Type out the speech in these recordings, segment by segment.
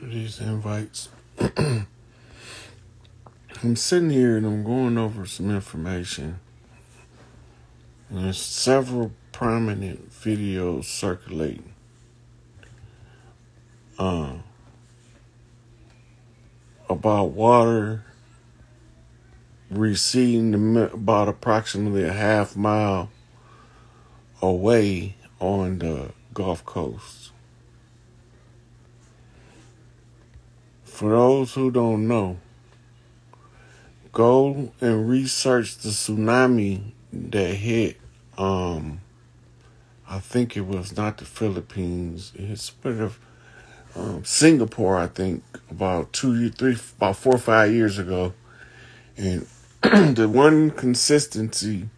through these invites. I'm sitting here and I'm going over some information. And there's several prominent videos circulating. About water receding about approximately a half mile away on the Gulf Coast. For those who don't know, go and research the tsunami that hit, I think it was not the Philippines, it's a bit of Singapore, I think, about 4 or 5 years ago. And the one consistency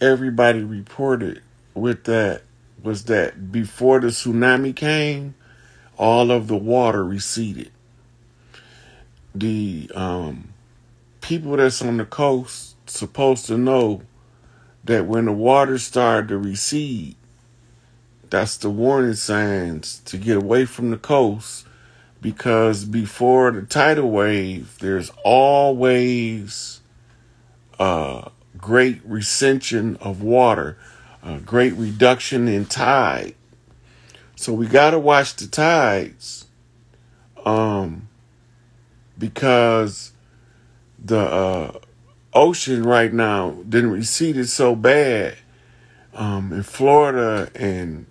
everybody reported with that was that before the tsunami came, all of the water receded. The people that's on the coast supposed to know that when the water started to recede, that's the warning signs to get away from the coast, because before the tidal wave, there's always great recension of water, a great reduction in tide. So we got to watch the tides, because the ocean right now didn't recede so bad in Florida and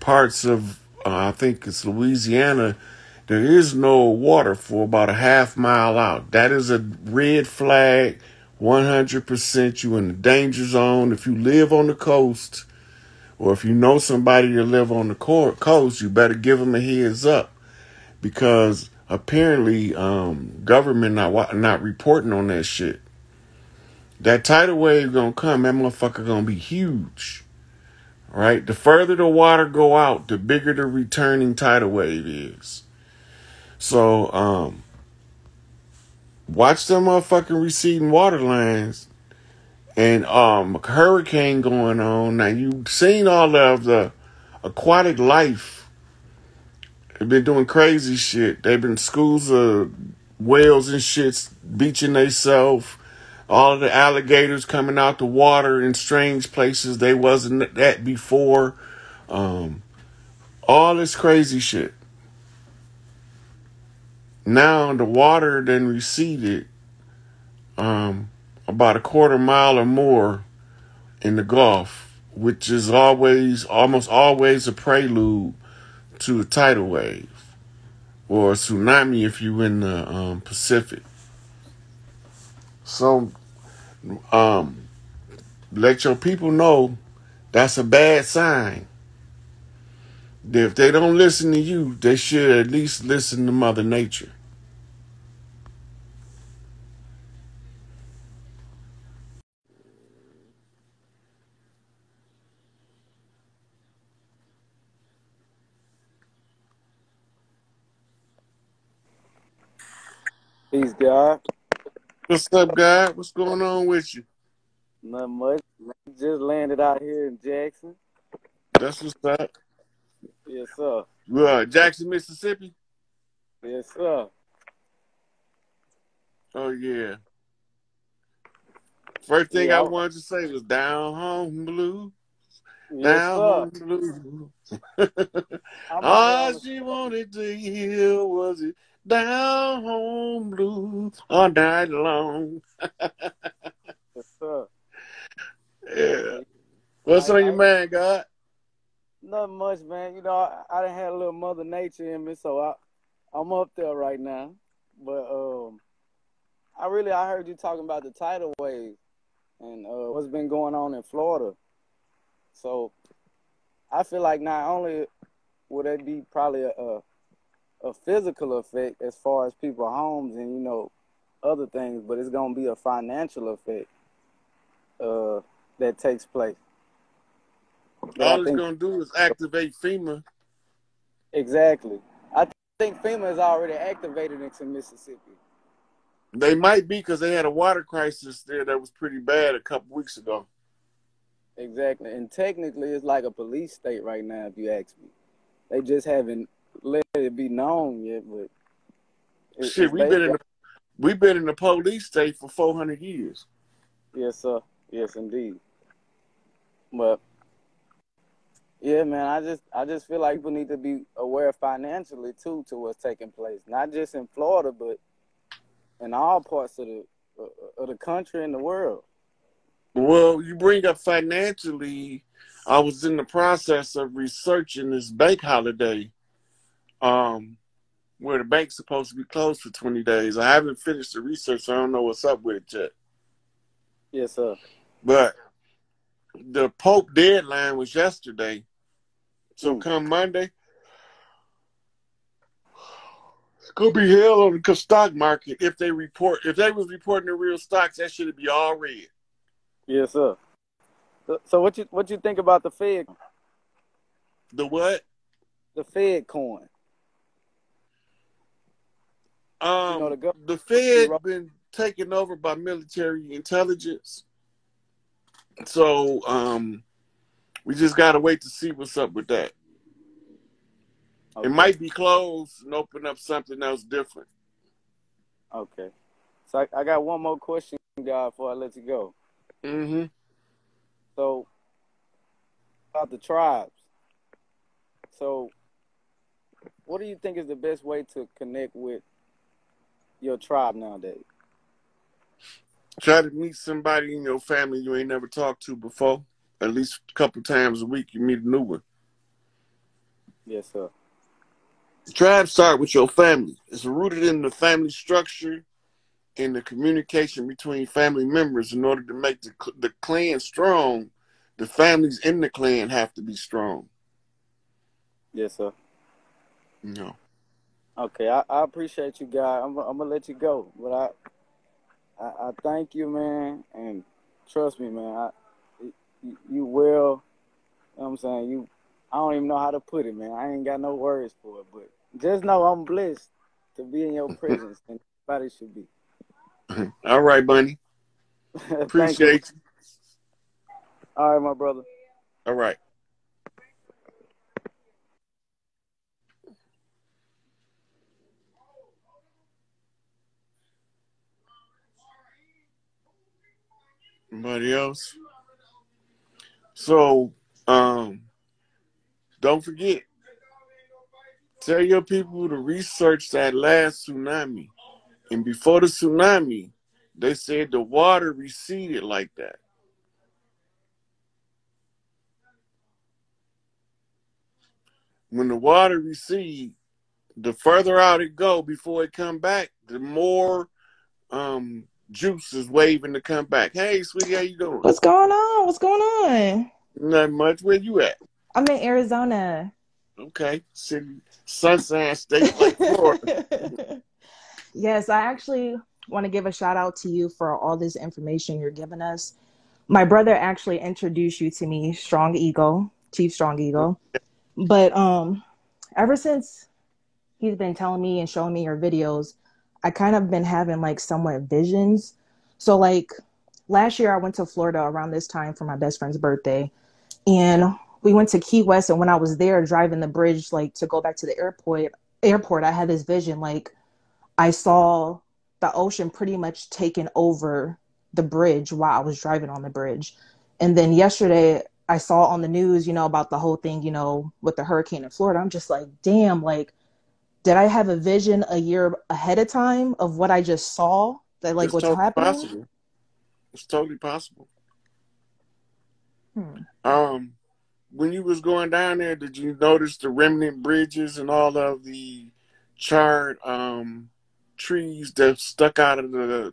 parts of, I think it's Louisiana, there is no water for about a half mile out. That is a red flag, 100%. You in the danger zone. If you live on the coast, or if you know somebody that live on the coast, you better give them a heads up, because apparently government not reporting on that shit. That tidal wave gonna come. That motherfucker gonna be huge. All right? The further the water go out, the bigger the returning tidal wave is. So watch them motherfucking receding water lines. And a hurricane going on. Now, you've seen all of the aquatic life. They've been doing crazy shit. They've been schools of whales and shits beaching themselves. All of the alligators coming out the water in strange places they wasn't at before. All this crazy shit. Now, the water then receded. About a quarter mile or more in the Gulf, which is almost always a prelude to a tidal wave or a tsunami if you're in the Pacific. So let your people know that's a bad sign. If they don't listen to you, they should at least listen to Mother Nature. Peace, God. What's up, God? What's going on with you? Not much. Just landed out here in Jackson. That's what's up. Yes, sir. Jackson, Mississippi? Yes, sir. Oh, yeah. First thing I wanted to say was down home blues. Yes, down sir. Home blues. All she wanted to hear was it. Down home blues all night long. Yes, sir. Yeah. What's on your mind, God? Nothing much, man. You know, I done had a little Mother Nature in me, so I'm up there right now. But I heard you talking about the tidal wave and what's been going on in Florida. So I feel like not only would it be probably a physical effect as far as people's homes and, you know, other things, but it's going to be a financial effect that takes place. All it's going to do is activate FEMA. Exactly. I think FEMA is already activated into Mississippi. They might be, because they had a water crisis there that was pretty bad a couple weeks ago. Exactly. And technically, it's like a police state right now, if you ask me. They just haven't let it be known yet, but it's, shit, we've been in the police state for 400 years. Yes, sir. Yes, indeed. But yeah, man, I just feel like people need to be aware financially too to what's taking place, not just in Florida, but in all parts of the country and the world. Well, you bring up financially. I was in the process of researching this bank holiday, where the bank's supposed to be closed for 20 days. I haven't finished the research, so I don't know what's up with it yet. Yes, sir. But the Pope deadline was yesterday. So come Monday, it's going to be hell on the stock market. If they was reporting the real stocks, that should be all red. Yes, sir. So what you think about the Fed? The what? The Fed coin. The Fed been taken over by military intelligence. So we just got to wait to see what's up with that. Okay. It might be closed and open up something else different. Okay. So I got one more question, guy, before I let you go. Mm-hmm. So about the tribes. So what do you think is the best way to connect with your tribe nowadays? Try to meet somebody in your family you ain't never talked to before. At least a couple times a week you meet a new one. Yes, sir. Tribes start with your family. It's rooted in the family structure and the communication between family members. In order to make the clan strong, the families in the clan have to be strong. Yes, sir. No. Okay, I appreciate you, guys. I'm going to let you go. But I thank you, man, and trust me, man. You know what I'm saying, I don't even know how to put it, man. I ain't got no words for it, but just know I'm blessed to be in your presence, and everybody should be. All right, Bunny. Appreciate you. All right, my brother. All right. Anybody else? So, don't forget, tell your people to research that last tsunami. And before the tsunami, they said the water receded like that. When the water recedes, the further out it go before it come back, the more Juice is waving to come back. Hey, sweetie, how you doing? What's going on? What's going on? Not much. Where you at? I'm in Arizona. Okay. City, sunshine state like Florida. Yes, I actually want to give a shout out to you for all this information you're giving us. My brother actually introduced you to me, Strong Eagle, Chief Strong Eagle. But ever since he's been telling me and showing me your videos, I kind of been having like somewhat visions. So like last year I went to Florida around this time for my best friend's birthday, and we went to Key West. And when I was there driving the bridge, like to go back to the airport, I had this vision, like I saw the ocean pretty much taking over the bridge while I was driving on the bridge. And then yesterday I saw on the news, you know, about the whole thing, you know, with the hurricane in Florida. I'm just like, damn, like, did I have a vision a year ahead of time of what I just saw? That like what's happening? Possible. It's totally possible. When you was going down there, did you notice the remnant bridges and all of the charred trees that stuck out of the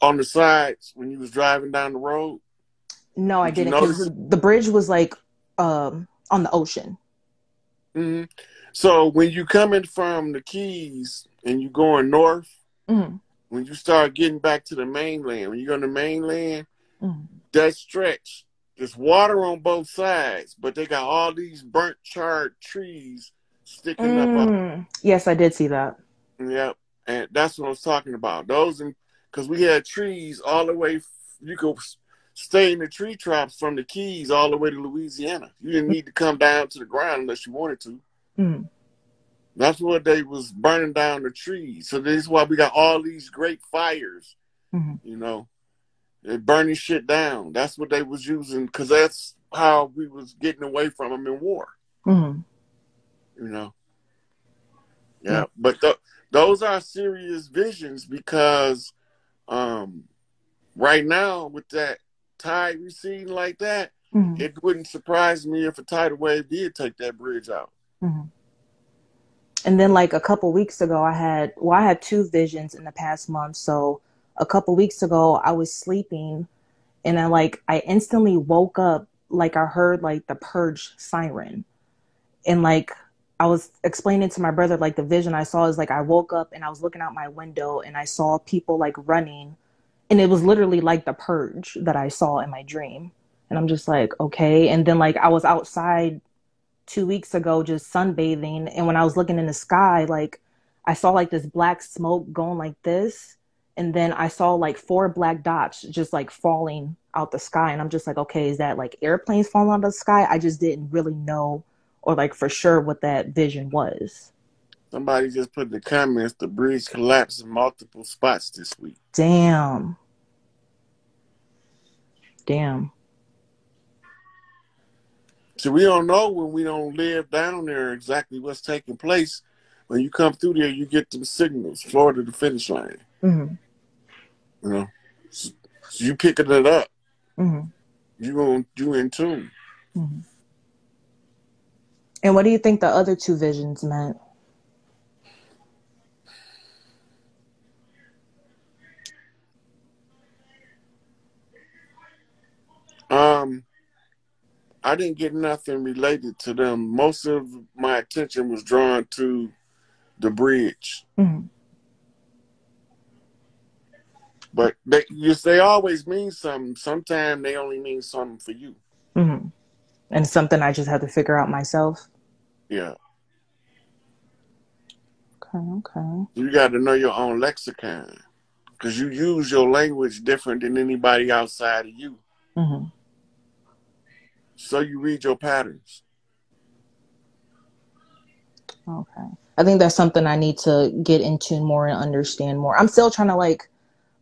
on the sides when you was driving down the road? No, I didn't. Because the bridge was like on the ocean. Mm-hmm. So when you coming from the Keys and you going north, mm-hmm. when you start getting back to the mainland, when you go to the mainland, mm-hmm. that stretch, there's water on both sides, but they got all these burnt, charred trees sticking up. Yes, I did see that. Yep, and that's what I was talking about. Those, because we had trees all the way. You could stay in the tree traps from the Keys all the way to Louisiana. You didn't need to come down to the ground unless you wanted to. Mm. That's what they was burning down the trees. So this is why we got all these great fires, you know, they're burning shit down. That's what they was using, because that's how we was getting away from them in war. You know? Yeah, but those are serious visions, because right now with that tide receding like that, it wouldn't surprise me if a tidal wave did take that bridge out. And then like a couple weeks ago, I had two visions in the past month. So a couple weeks ago, I was sleeping and I instantly woke up, like I heard like the purge siren. And like I was explaining to my brother, like the vision I saw is like I woke up and I was looking out my window and I saw people like running, and it was literally like the purge that I saw in my dream. And I'm just like, okay. And then like I was outside 2 weeks ago just sunbathing, and when I was looking in the sky, like I saw like this black smoke going like this, and then I saw like 4 black dots just like falling out the sky. And I'm just like, okay, is that like airplanes falling out of the sky? I just didn't really know or like for sure what that vision was. Somebody just put in the comments, the bridge collapsed in multiple spots this week. Damn. Damn. So we don't know, when we don't live down there, exactly what's taking place. When you come through there, you get the signals, Florida, the finish line. You know, so you picking it up. You in tune. And what do you think the other two visions meant? I didn't get nothing related to them. Most of my attention was drawn to the bridge. But they always mean something. Sometimes they only mean something for you. And something I just have to figure out myself. Yeah. Okay. You got to know your own lexicon, because you use your language different than anybody outside of you. So you read your patterns. Okay. I think that's something I need to get into more and understand more. I'm still trying to like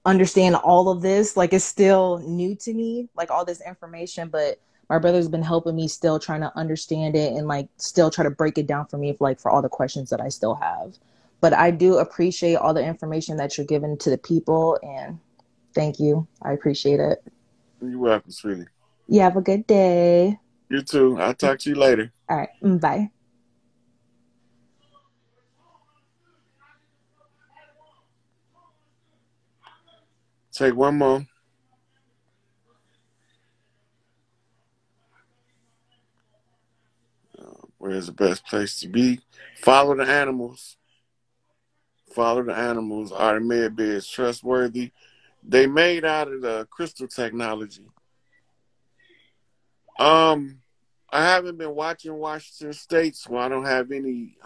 understand all of this. Like it's still new to me, like all this information, but my brother's been helping me still trying to understand it and like still try to break it down for me, like for all the questions that I still have. But I do appreciate all the information that you're giving to the people, and thank you. I appreciate it. You're welcome, sweetie. You have a good day. You too. I'll talk to you later. All right. Bye. Take one more. Where's the best place to be? Follow the animals. Follow the animals. Are the med beds trustworthy? They made out of the crystal technology. I haven't been watching Washington State, so I don't have any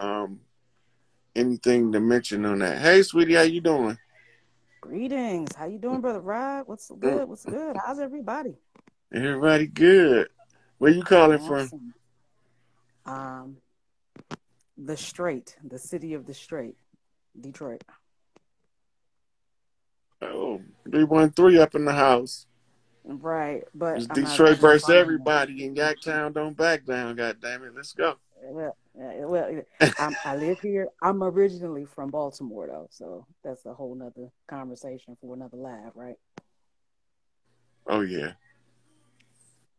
anything to mention on that. Hey, sweetie, how you doing? Greetings. How you doing, Brother Rod? What's good? What's good? How's everybody? Everybody good. Where you calling from? The Strait, the city of the Strait, Detroit. Oh, 313 up in the house. Right, but it's Detroit versus everybody, and Yacktown don't back down. God damn it, let's go. Well, I live here. I'm originally from Baltimore, though, so that's a whole nother conversation for another live, right? Oh yeah.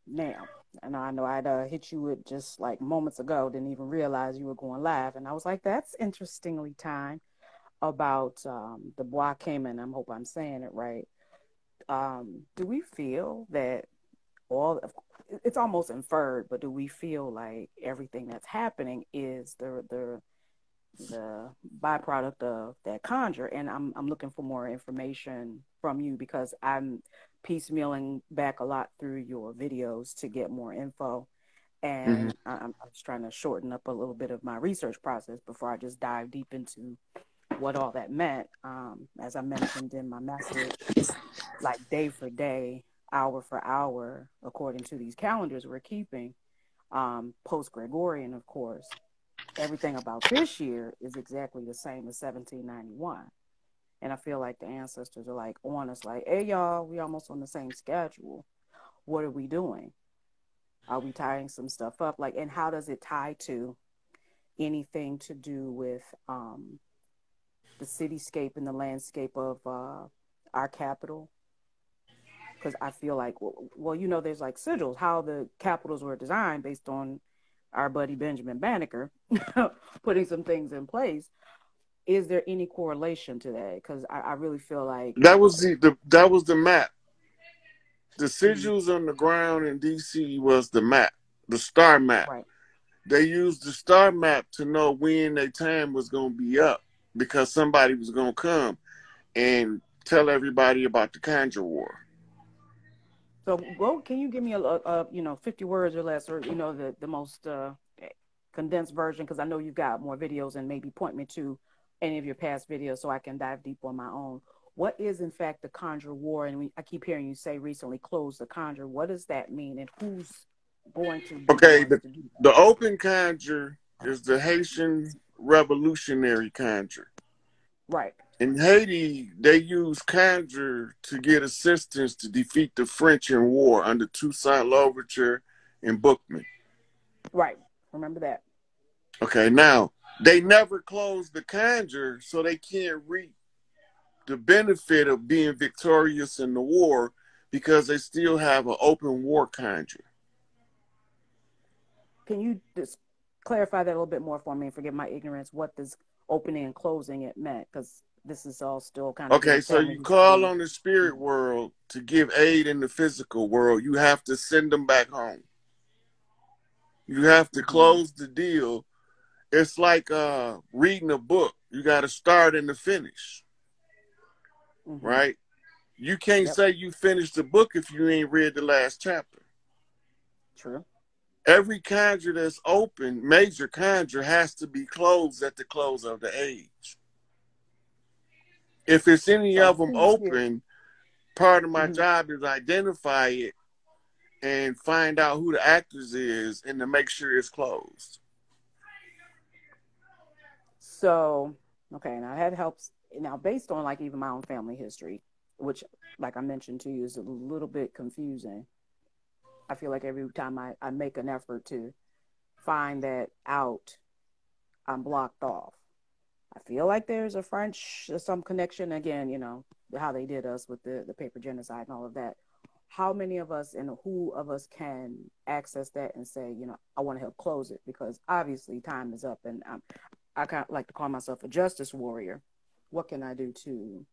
Now, and I know I'd hit you with just like moments ago. Didn't even realize you were going live, and I was like, "That's interestingly timed about the Bois Cayman." I hope I'm saying it right. Do we feel that it's almost inferred, but do we feel like everything that's happening is the byproduct of that conjure? And I'm looking for more information from you, because I'm piecemealing back a lot through your videos to get more info, and I'm just trying to shorten up a little bit of my research process before I just dive deep into what all that meant. As I mentioned in my message, like day for day, hour for hour, according to these calendars we're keeping, post-Gregorian, of course. Everything about this year is exactly the same as 1791. And I feel like the ancestors are like on us, like, hey, y'all, we almost on the same schedule. What are we doing? Are we tying some stuff up? Like, and how does it tie to anything to do with the cityscape and the landscape of our capital? Because I feel like, well, you know, there's like sigils, how the capitals were designed based on our buddy Benjamin Banneker putting some things in place. Is there any correlation to that? Because I really feel like that was the map. The sigils on the ground in DC was the map, the star map. Right. They used the star map to know when their time was going to be up, because somebody was going to come and tell everybody about the Conjure War. So, well, can you give me a 50 words or less, or, you know, the most condensed version? Because I know you've got more videos, and maybe point me to any of your past videos so I can dive deep on my own. What is, in fact, the Conjure War? And I keep hearing you say recently, close the Conjure. What does that mean, and who's going to do the open Conjure is the Haitian revolutionary Conjure. Right. In Haiti, they use Conjure to get assistance to defeat the French in war under Toussaint L'Ouverture and Bookman. Right. Remember that. Okay, now, they never closed the Conjure, so they can't reach the benefit of being victorious in the war, because they still have an open war Conjure. Can you just clarify that a little bit more for me? Forgive my ignorance. What does opening and closing it meant? Because this is all still kind of... Okay, so you call on the spirit world to give aid in the physical world. You have to send them back home. You have to close the deal. It's like reading a book. You got to start and to finish. Mm-hmm. Right? You can't say you finished the book if you ain't read the last chapter. True. Every conjure that's open, major conjure, has to be closed at the close of the age. If it's any of them open, part of my job is identify it and find out who the actors is and to make sure it's closed. So, okay, now that helps. Now, based on like even my own family history, which, like I mentioned to you, is a little bit confusing. I feel like every time I make an effort to find that out, I'm blocked off. I feel like there's a French, some connection, again, you know, how they did us with the paper genocide and all of that. How many of us and who of us can access that and say, you know, I want to help close it? Because obviously time is up, and I kind of like to call myself a justice warrior. What can I do to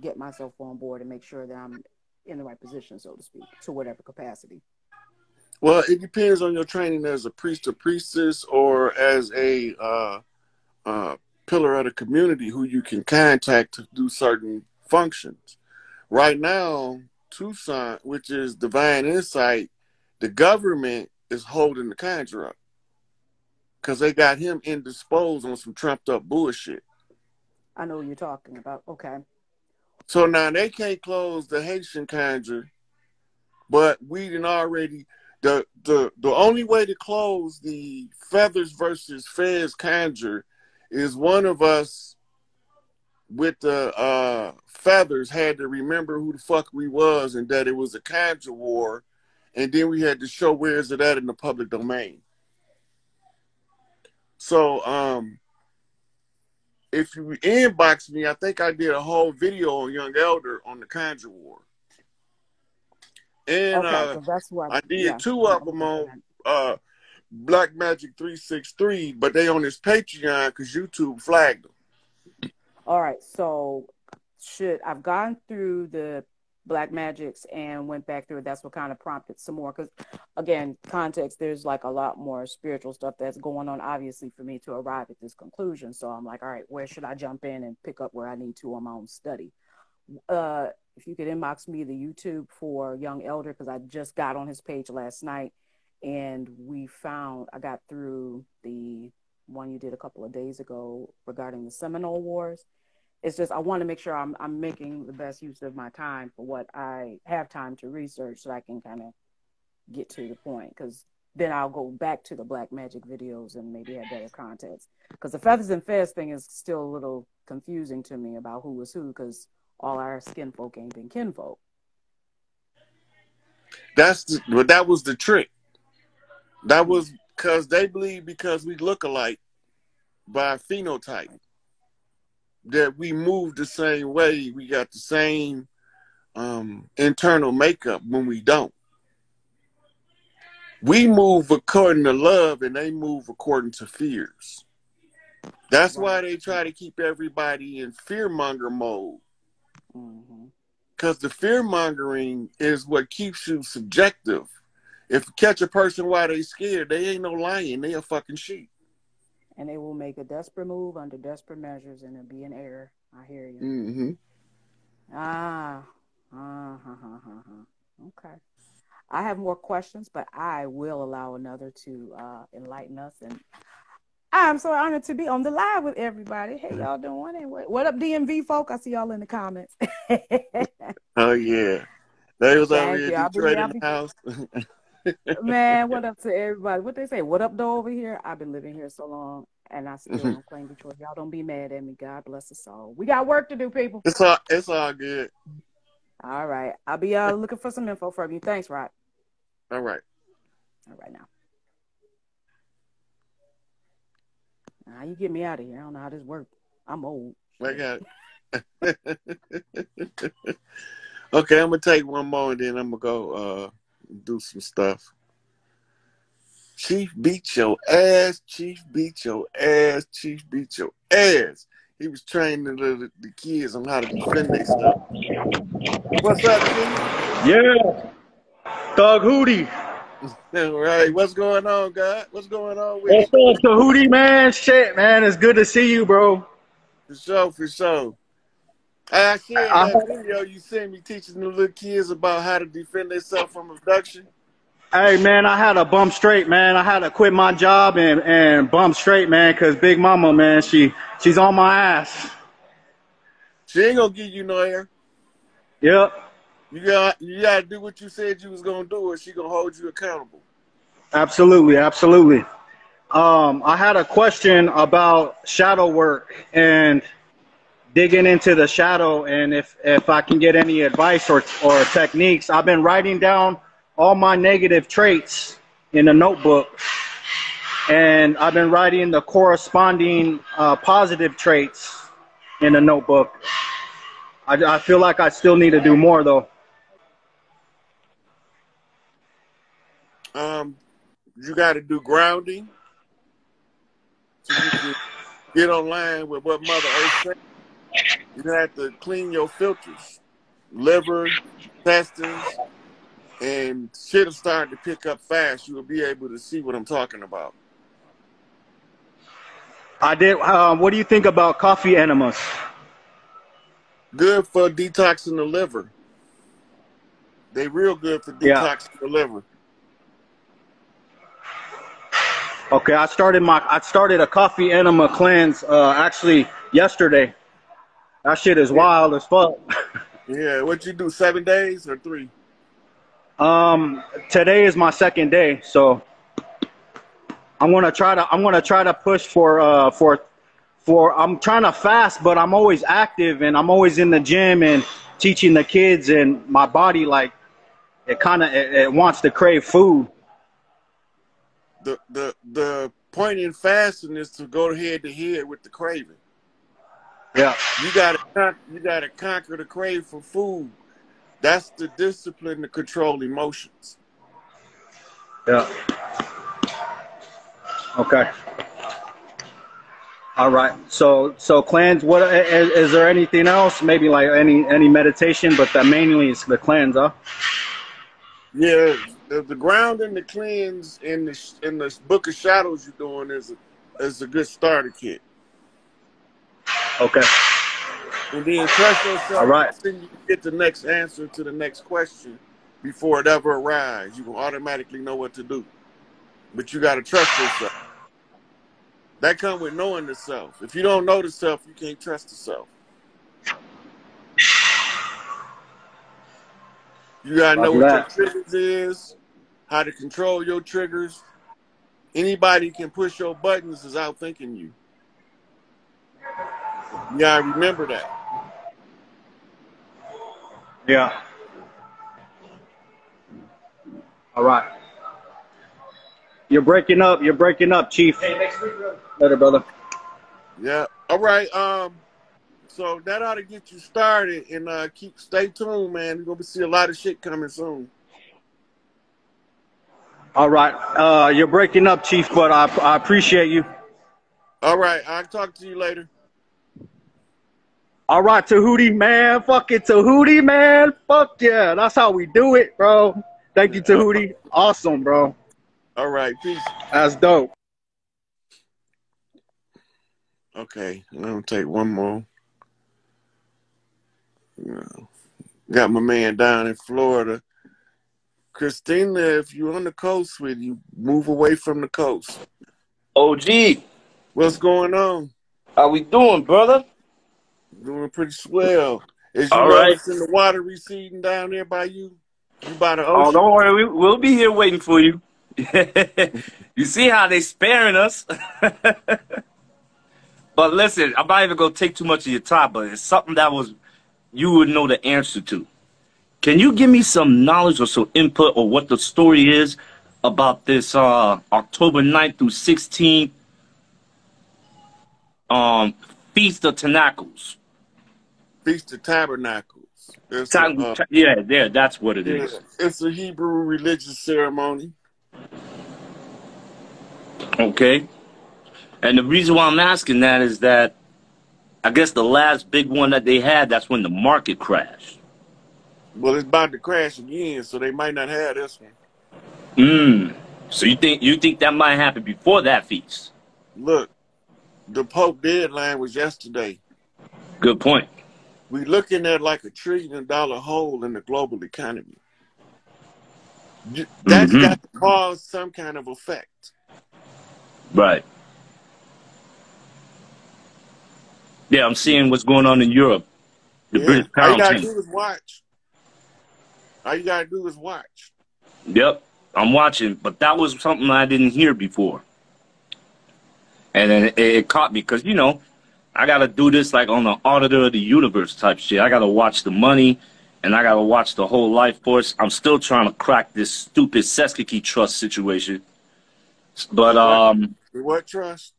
get myself on board and make sure that I'm in the right position, so to speak, to whatever capacity? Well, it depends on your training as a priest or priestess, or as a pillar of the community who you can contact to do certain functions. Right now, Tucson, which is Divine Insight, the government is holding the conjure up because they got him indisposed on some trumped up bullshit. I know what you're talking about. Okay. So now they can't close the Haitian conjure, but we didn't already... The only way to close the Feathers versus Fez conjure is one of us with the feathers had to remember who the fuck we was and that it was a conjure war, and then we had to show where is it at in the public domain. So, if you inbox me, I think I did a whole video on Young Elder on the Conjure War. And okay, that's what I did two of them on Black Magic 363, but they on his Patreon because YouTube flagged them. All right, so I've gone through the Black Magics and went back through it. That's what kind of prompted some more, because, again, context, there's like a lot more spiritual stuff that's going on, obviously, for me to arrive at this conclusion. So I'm like, all right, where should I jump in and pick up where I need to on my own study? If you could inbox me the YouTube for Young Elder, because I just got on his page last night, and I got through the one you did a couple of days ago regarding the Seminole Wars, It's just I want to make sure I'm making the best use of my time for what I have time to research so I can kind of get to the point, because then I'll go back to the black magic videos and maybe have better context. Because the feathers and fez thing is still a little confusing to me about who was who, because all our skin folk ain't been kin folk. That was the trick. That was because they believe because we look alike by phenotype, that we move the same way, we got the same internal makeup when we don't. We move according to love and they move according to fears. That's why they try to keep everybody in fearmonger mode. Because the fearmongering is what keeps you subjective. If you catch a person while they scared, they ain't no lion, they a fucking sheep. And they will make a desperate move under desperate measures, and it'll be an error. I hear you. Okay. I have more questions, but I will allow another to enlighten us. And I'm so honored to be on the live with everybody. Hey, y'all doing it? What up, DMV folk? I see y'all in the comments. Oh, yeah. They was over here in Detroit in the house. Man, what up to everybody? What they say? What up, though, over here? I've been living here so long, and I still don't claim Detroit. Y'all don't be mad at me. God bless us all. We got work to do, people. It's all good. All right. I'll be looking for some info from you. Thanks, Rod. All right. All right, now. Now, you get me out of here. I don't know how this works. I'm old. I got it. Okay, I'm going to take one more, and then I'm going to go... do some stuff. Chief beat your ass. Chief beat your ass. Chief beat your ass. He was training the kids on how to defend their stuff. What's up, Chief? Yeah. Thug Hootie. All right. What's going on, God? What's going on with you? What's up, the Hootie, man? Shit, man. It's good to see you, bro. For sure, for sure. I see in that video you seen me teaching the little kids about how to defend themselves from abduction. Hey, man, I had to bump straight, man. I had to quit my job and bump straight, man, because Big Mama, man, she's on my ass. She ain't going to give you no air. Yep. You got to do what you said you was going to do, or she going to hold you accountable. Absolutely, absolutely. I had a question about shadow work and digging into the shadow, and if I can get any advice or techniques. I've been writing down all my negative traits in a notebook, and I've been writing the corresponding positive traits in a notebook. I feel like I still need to do more, though. You got to do grounding. So you can get online with what Mother Earth said. You're going to have to clean your filters, liver, intestines, and shit will start to pick up fast. You'll be able to see what I'm talking about. I did. What do you think about coffee enemas? Good for detoxing the liver. They real good for detoxing the liver. Okay, I started a coffee enema cleanse actually yesterday. That shit is wild as fuck. Yeah, what you do, 7 days or 3? Today is my 2nd day, so I'm gonna try to push for I'm trying to fast, but I'm always active and I'm always in the gym and teaching the kids, and my body, like, it wants to crave food. The point in fasting is to go head to head with the craving. Yeah, you gotta conquer the crave for food. That's the discipline to control emotions. Yeah. Okay. All right. So cleanse. What is there anything else? Maybe like any meditation, but that mainly is the cleanse, huh? Yeah, the grounding, the cleanse, and the book of shadows you're doing is a good starter kit. Okay. And then trust yourself. All right. Then you get the next answer to the next question before it ever arrives. You will automatically know what to do. But you got to trust yourself. That comes with knowing the self. If you don't know the self, you can't trust the self. You gotta know what your triggers is, how to control your triggers. Anybody can push your buttons is outthinking you. You gotta remember that. Yeah. All right. You're breaking up, Chief. Hey, next week, brother. Later, brother. Yeah. All right. So that ought to get you started, and stay tuned, man. You're gonna see a lot of shit coming soon. All right. You're breaking up, Chief, but I appreciate you. All right. I'll talk to you later. All right, Tahuti, man. Fuck it, Tahuti, man. Fuck yeah. That's how we do it, bro. Thank you, Tahuti. Awesome, bro. All right, peace. That's dope. Okay, I'm gonna take one more. Got my man down in Florida. Christina, if you're on the coast with you, move away from the coast. OG. What's going on? How we doing, brother? Doing pretty swell. Is you noticing the water receding down there by you? You by the ocean? Oh, don't worry. We'll be here waiting for you. You see how they sparing us. But listen, I'm not even going to take too much of your time, but it's something that you would know the answer to. Can you give me some knowledge or some input or what the story is about this October 9th through 16th Feast of Tabernacles? Feast of Tabernacles. That's what it is. It's a Hebrew religious ceremony. Okay. And the reason why I'm asking that is that I guess the last big one that they had, that's when the market crashed. Well, it's about to crash again, so they might not have this one. So you think that might happen before that feast? Look, the Pope deadline was yesterday. Good point. We're looking at like a $1 trillion hole in the global economy. That's got to cause some kind of effect. Right. Yeah, I'm seeing what's going on in Europe. British pound. All you got to do is watch. All you got to do is watch. Yep, I'm watching. But that was something I didn't hear before. And then it caught me because, you know, I got to do this like on the Auditor of the Universe type shit. I got to watch the money. And I got to watch the whole life force. I'm still trying to crack this stupid Seskiki trust situation. But, what trust?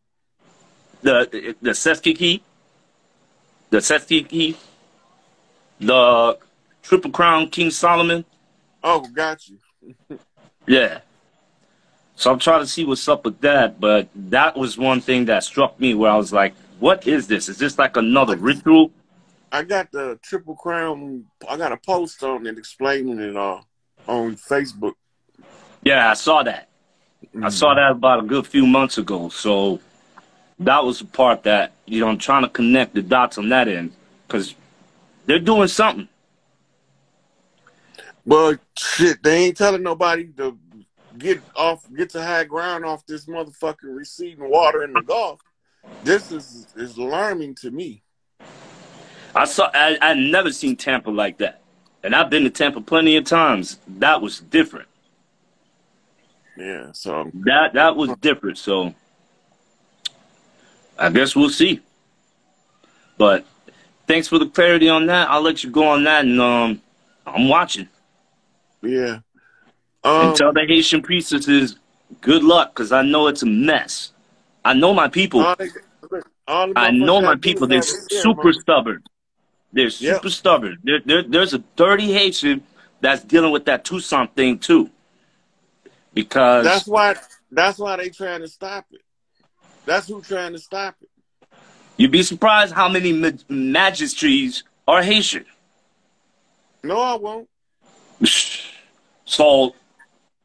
The Seskiki. The Seskiki. The Triple Crown King Solomon. Oh, got you. Yeah. So I'm trying to see what's up with that. But that was one thing that struck me where I was like, what is this? Is this like another ritual? I got the Triple Crown. I got a post on it explaining it all on Facebook. Yeah, I saw that. I saw that about a good few months ago. So that was the part that, you know, I'm trying to connect the dots on that end because they're doing something. Well, shit, they ain't telling nobody to get to high ground off this motherfucker receiving water in the Gulf. This is alarming to me. I never seen Tampa like that. And I've been to Tampa plenty of times. That was different. Yeah, so that was different, so I guess we'll see. But thanks for the clarity on that. I'll let you go on that, and I'm watching. Yeah. And tell the Haitian priestesses good luck, because I know it's a mess. I know my people. I know my people. They're super stubborn. They're super stubborn. There's a dirty Haitian that's dealing with that Tucson thing too, because that's why they trying to stop it. That's who trying to stop it. You'd be surprised how many magistries are Haitian. No, I won't. So,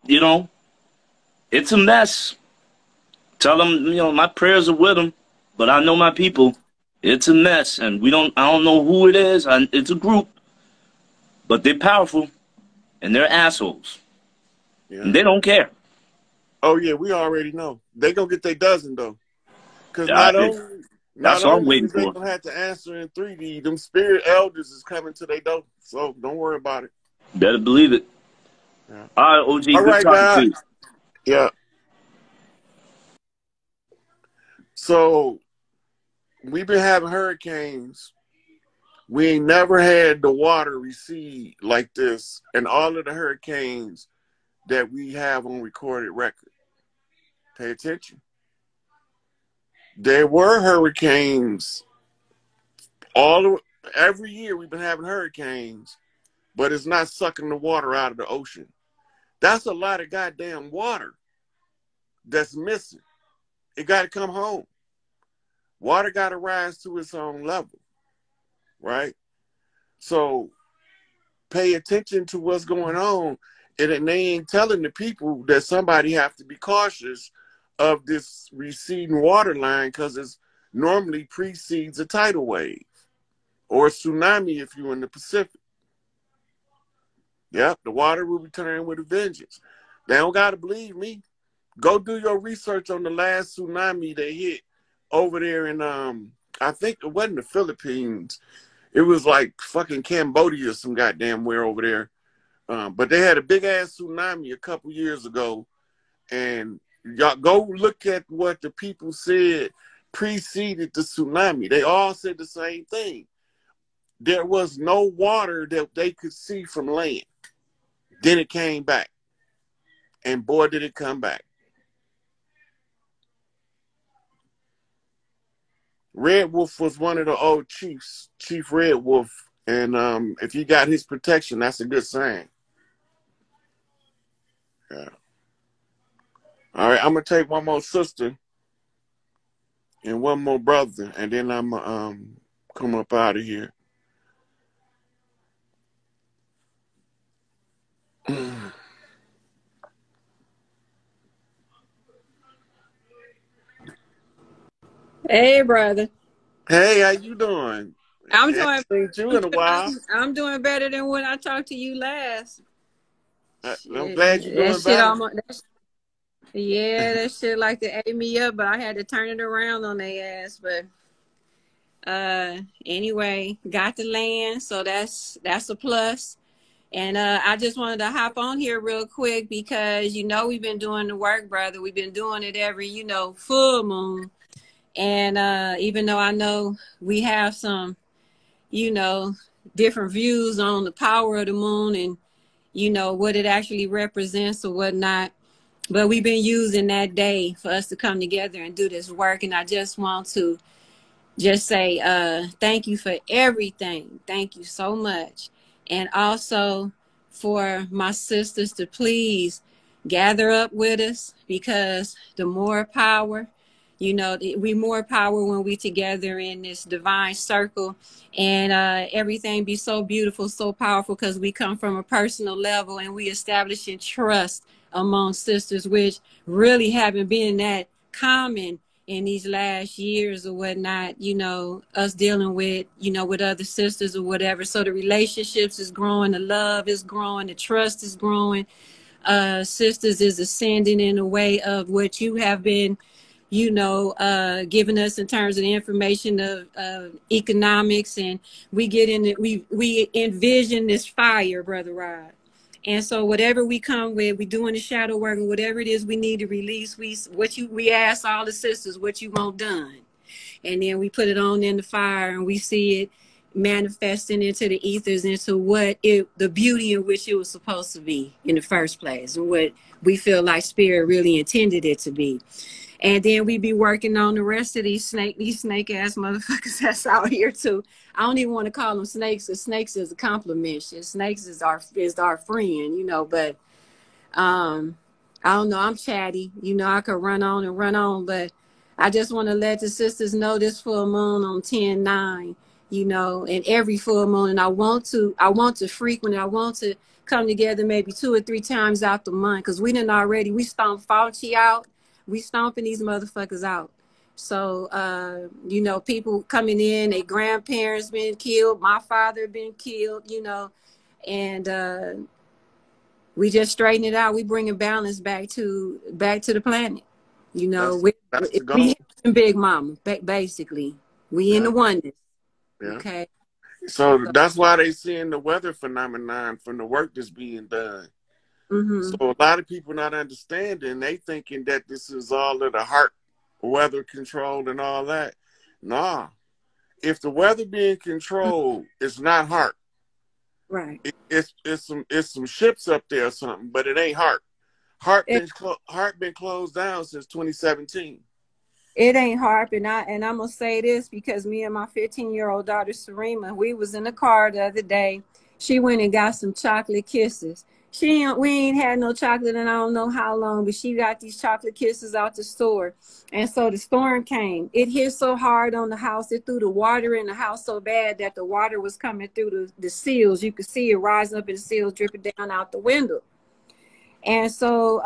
you know, it's a mess. Tell them, you know, my prayers are with them, but I know my people. It's a mess, and I don't know who it is. It's a group, but they're powerful, and they're assholes. Yeah. And they don't care. Oh yeah, we already know. They gonna get their dozen though, because not only I'm waiting for. They gonna have to answer in 3D. Them spirit elders is coming to their door, so don't worry about it. Better believe it. Yeah. All right, OG. All right, guys. Yeah. So we've been having hurricanes. We ain't never had the water recede like this, and all of the hurricanes that we have on recorded record. Pay attention. There were hurricanes. Every year we've been having hurricanes, but it's not sucking the water out of the ocean. That's a lot of goddamn water that's missing. It got to come home. Water got to rise to its own level, right? So pay attention to what's going on, and they ain't telling the people that somebody have to be cautious of this receding water line, because it's normally precedes a tidal wave or a tsunami if you're in the Pacific. Yep, the water will return with a vengeance. They don't got to believe me. Go do your research on the last tsunami that hit over there in, I think it wasn't the Philippines. It was like fucking Cambodia, some goddamn where over there. But they had a big-ass tsunami a couple years ago. And y'all go look at what the people said preceded the tsunami. They all said the same thing. There was no water that they could see from land. Then it came back. And boy, did it come back. Red Wolf was one of the old chiefs, Chief Red Wolf. And if he got his protection, that's a good sign. Yeah. All right, I'm going to take one more sister and one more brother, and then I'm going to come up out of here. Hey, brother. Hey, how you doing? I'm doing you in a while. I'm doing better than when I talked to you last. I'm glad you're doing better. Yeah, that shit like to ate me up, but I had to turn it around on their ass. But anyway, got the land, so that's a plus. And I just wanted to hop on here real quick because, you know, we've been doing the work, brother. We've been doing it every, you know, full moon. And even though I know we have some, you know, different views on the power of the moon and, you know, what it actually represents or whatnot. But we've been using that day for us to come together and do this work. And I just want to just say thank you for everything. Thank you so much. And also for my sisters to please gather up with us, because the more power, you know, we more power when we together in this divine circle, and everything be so beautiful, so powerful, because we come from a personal level and we establishing trust among sisters, which really haven't been that common in these last years or whatnot, you know, us dealing with, you know, with other sisters or whatever. So the relationships is growing, the love is growing, the trust is growing. Sisters is ascending in a way of what you have been, you know, giving us in terms of the information of economics. And we get in it, we envision this fire, Brother Rod. And so whatever we come with, we doing the shadow work, and whatever it is we need to release, we ask all the sisters what you want done. And then we put it on in the fire, and we see it manifesting into the ethers, into what the beauty in which it was supposed to be in the first place, and what we feel like spirit really intended it to be. And then we be working on the rest of these snake-ass motherfuckers that's out here, too. I don't even want to call them snakes, because snakes is a compliment. Snakes is our friend, you know. But I don't know. I'm chatty. You know, I could run on and run on. But I just want to let the sisters know this full moon on 10/9, you know, and every full moon. And I want to frequent. I want to come together maybe 2 or 3 times out the month, because we stomped Fauci out. We stomping these motherfuckers out. So, you know, people coming in, their grandparents been killed, my father been killed, you know, and we just straighten it out. We bringing balance back to the planet. You know, we Big Mama, basically. We in the oneness. Yeah. Okay. So that's why they seeing the weather phenomenon from the work that's being done. Mm-hmm. So a lot of people not understanding, they thinking that this is all of the heart weather controlled and all that. Nah. If the weather being controlled, it's not heart. Right. It's some ships up there or something, but it ain't heart. Heart been closed down since 2017. It ain't HARP, and I'm gonna say this because me and my 15-year-old daughter Serima, we was in the car the other day. She went and got some chocolate kisses. We ain't had no chocolate in I don't know how long, but she got these chocolate kisses out the store. And so the storm came. It hit so hard on the house, it threw the water in the house so bad that the water was coming through the seals. You could see it rising up in the seals, dripping down out the window. And so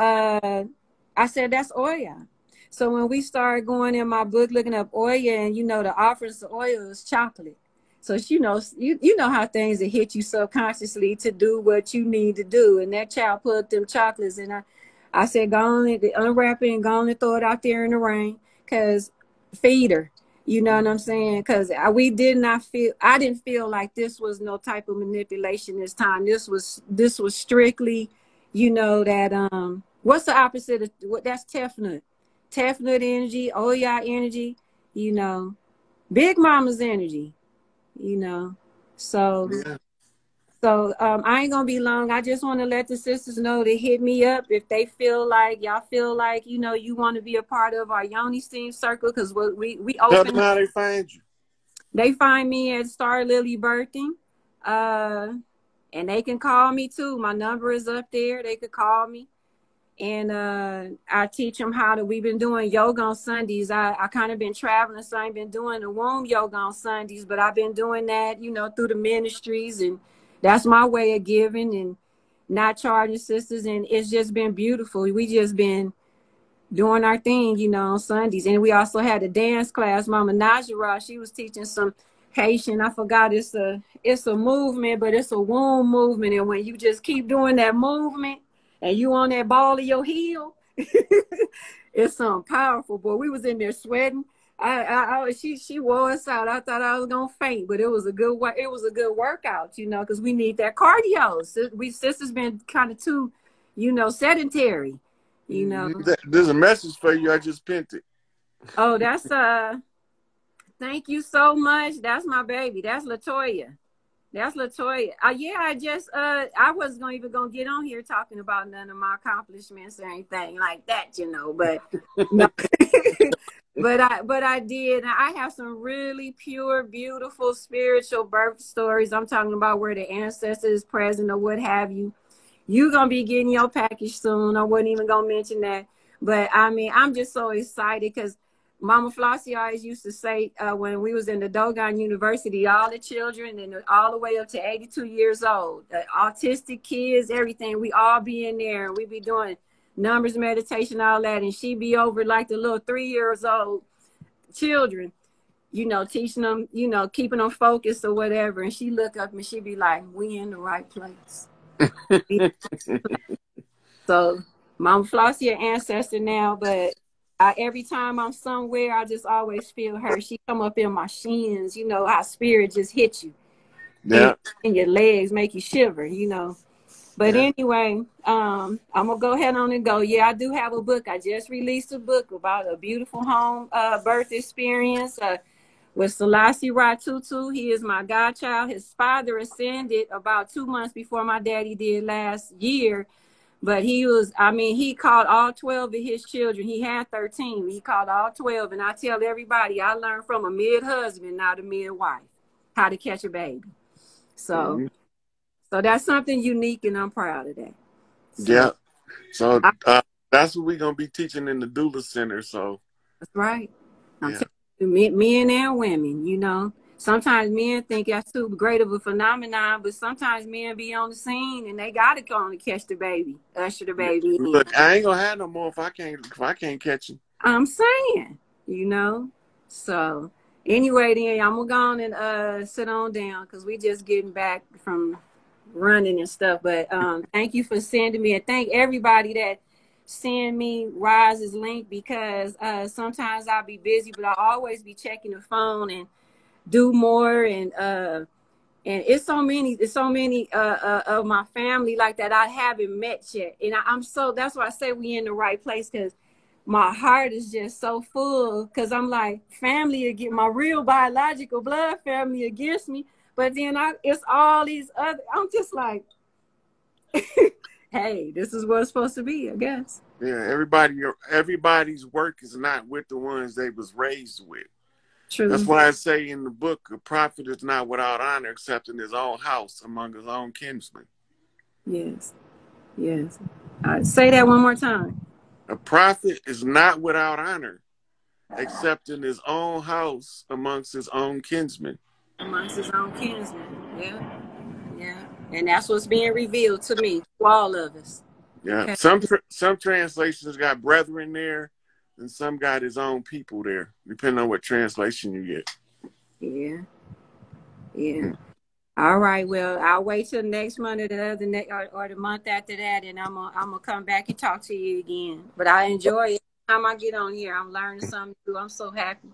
I said, that's Oya. So when we started going in my book, looking up Oya, and, you know, the offerings of Oya is chocolate. So she knows, you know how things that hit you subconsciously to do what you need to do. And that child plugged them chocolates. And I said, go on and unwrap it and go on and throw it out there in the rain. Because feed her. You know what I'm saying? Because I didn't feel like this was no type of manipulation this time. This was strictly, you know, that, what's the opposite of, that's Tefnut. Tefnut energy, Oya energy, you know, Big Mama's energy, you know. So, yeah. So I ain't going to be long. I just want to let the sisters know to hit me up if they feel like, y'all feel like, you know, you want to be a part of our Yoni Steam Circle, because we open. How they find you? They find me at Star Lily Birthing. And they can call me too. My number is up there. They could call me. And I teach them how to, we've been doing yoga on Sundays. I kind of been traveling, so I ain't been doing the womb yoga on Sundays, but I've been doing that, you know, through the ministries. And that's my way of giving and not charging sisters. And it's just been beautiful. We just been doing our thing, you know, on Sundays. And we also had a dance class. Mama Najera, she was teaching some Haitian. I forgot it's a movement, but it's a womb movement. And when you just keep doing that movement, and you on that ball of your heel, it's something powerful, boy. We was in there sweating. She wore us out. I thought I was gonna faint, but it was a good workout, you know, because we need that cardio. We sisters been kind of too, you know, sedentary, you know. There's a message for you. I just pinned it. Oh, that's thank you so much. That's my baby. That's Latoya. That's Latoya. Yeah, I wasn't even gonna get on here talking about none of my accomplishments or anything like that, you know. But, no. but I did. I have some really pure, beautiful spiritual birth stories. I'm talking about where the ancestor is present or what have you. You're gonna be getting your package soon. I wasn't even gonna mention that, but I mean, I'm just so excited because Mama Flossie always used to say when we was in the Dogon University, all the children and all the way up to 82 years old, autistic kids, everything, we all be in there and we be doing numbers, meditation, all that. And she be over like the little 3-year-old children, you know, teaching them, you know, keeping them focused or whatever. And she look up and she be like, we in the right place. So Mama Flossie an ancestor now, but every time I'm somewhere, I just always feel her. She come up in my shins, you know, how spirit just hits you. Yeah. And your legs make you shiver, you know. But anyway, I'm going to go ahead on and go. Yeah, I do have a book. I just released a book about a beautiful home birth experience with Selassie Ratutu. He is my godchild. His father ascended about 2 months before my daddy did last year. But he was, I mean, he called all 12 of his children. He had 13. He called all 12. And I tell everybody, I learned from a mid-husband, not a midwife, how to catch a baby. So, so that's something unique, and I'm proud of that. So, yeah. So that's what we're going to be teaching in the doula center. So that's right. I'm telling you, men and women, you know. Sometimes men think that's too great of a phenomenon, but sometimes men be on the scene and they gotta go on and catch the baby, usher the baby in. Look, I ain't gonna have no more if I can't catch him. I'm saying, you know. So anyway, then I'm gonna go on and sit on down because we just getting back from running and stuff. But thank you for sending me, and thank everybody that send me Rise's link, because sometimes I'll be busy, but I always be checking the phone and do more and And it's so many of my family like that I haven't met yet. And I'm so, that's why I say we in the right place, because my heart is just so full. Because I'm like, family again, my real biological blood family against me. But then it's all these other, I'm just like, hey, this is what it's supposed to be, I guess. Yeah, everybody's work is not with the ones they was raised with. True. That's why I say in the book, a prophet is not without honor except in his own house among his own kinsmen. Yes, yes. Say that one more time. A prophet is not without honor except in his own house amongst his own kinsmen. Amongst his own kinsmen, yeah, yeah. And that's what's being revealed to me, to all of us. Yeah, okay. Some translations got brethren there, and some got his own people there, depending on what translation you get. Yeah, yeah. All right. Well, I'll wait till next month or the other or the month after that, and I'm gonna come back and talk to you again. But I enjoy it. Every time I get on here, I'm learning something new. I'm so happy.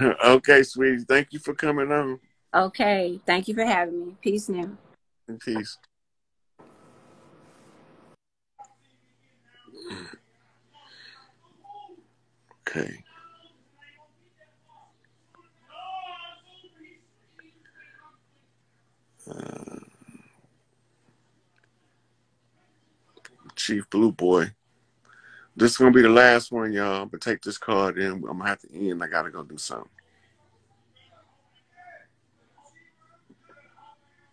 Okay, sweetie. Thank you for coming on. Okay. Thank you for having me. Peace now. Peace. Okay. Chief Blue Boy. This is going to be the last one, y'all. But take this card in. I'm going to have to end. I got to go do something.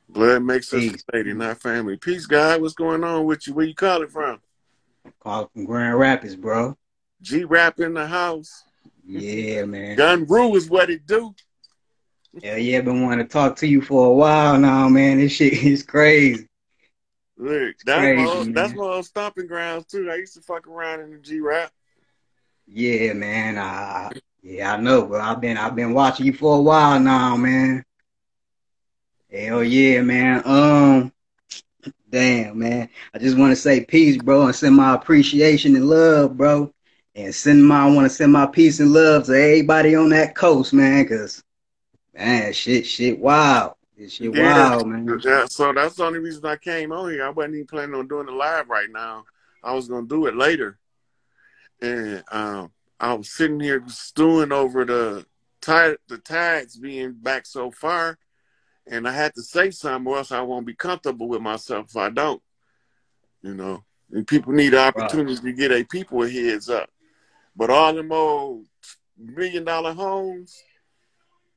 Blood makes us a lady, not family. Peace, guy. What's going on with you? Where you calling from? I'm calling from Grand Rapids, bro. G-Rap in the house. Yeah, man. Gun Rule is what it do. Hell yeah, been wanting to talk to you for a while now, man. This shit is crazy. Look, that's my old stomping grounds, too. I used to fuck around in the G-Rap. Yeah, man. Yeah, I know, but I've been watching you for a while now, man. Hell yeah, man. Damn, man. I just want to say peace, bro, and send my appreciation and love, bro. And I want to send my peace and love to everybody on that coast, man, because, man, shit wild. This shit wild, man. Yeah, so that's the only reason I came on here. I wasn't even planning on doing it live right now. I was going to do it later. And I was sitting here stewing over the tides being back so far. And I had to say something, or else I won't be comfortable with myself if I don't, you know. And people need the opportunities to get their people heads up. But all them old $1 million homes